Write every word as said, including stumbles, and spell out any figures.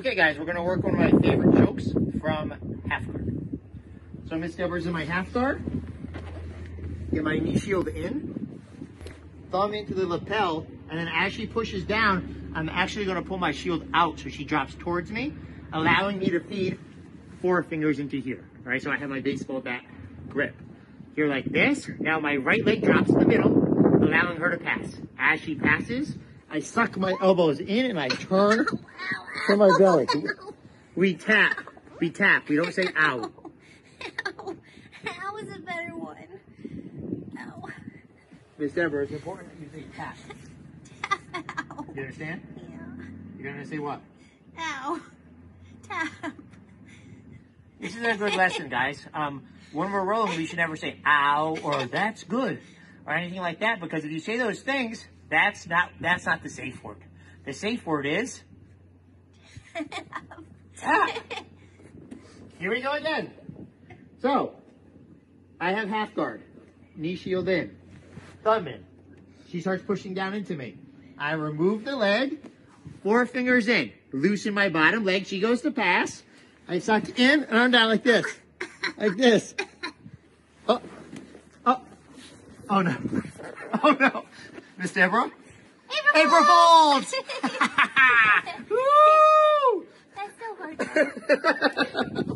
Okay guys, we're gonna work one of my favorite jokes from Half Guard. So Miss Deborah's in my Half Guard. Get my knee shield in, thumb into the lapel, and then as she pushes down, I'm actually gonna pull my shield out so she drops towards me, allowing me to feed four fingers into here. All right, so I have my baseball bat grip. Here like this, now my right leg drops in the middle, allowing her to pass. As she passes, I suck my elbows in and I turn for my belly. We tap, we tap, we don't say ow. Ow, ow is a better one. Ow. Miss Deborah, it's important that you say tap. Tap, ow. You understand? Yeah. You're gonna say what? Ow. Tap. This is a good lesson, guys. Um, when we're rolling, we should never say ow or that's good or anything like that, because if you say those things, that's not, that's not the safe word. The safe word is tap. Here we go again. So, I have half guard, knee shield in, thumb in. She starts pushing down into me. I remove the leg, four fingers in, loosen my bottom leg. She goes to pass. I suck in and I'm down like this, like this. Oh, oh, oh no, oh no. Miss Deborah? April, April Fools! Woo! That's so hard.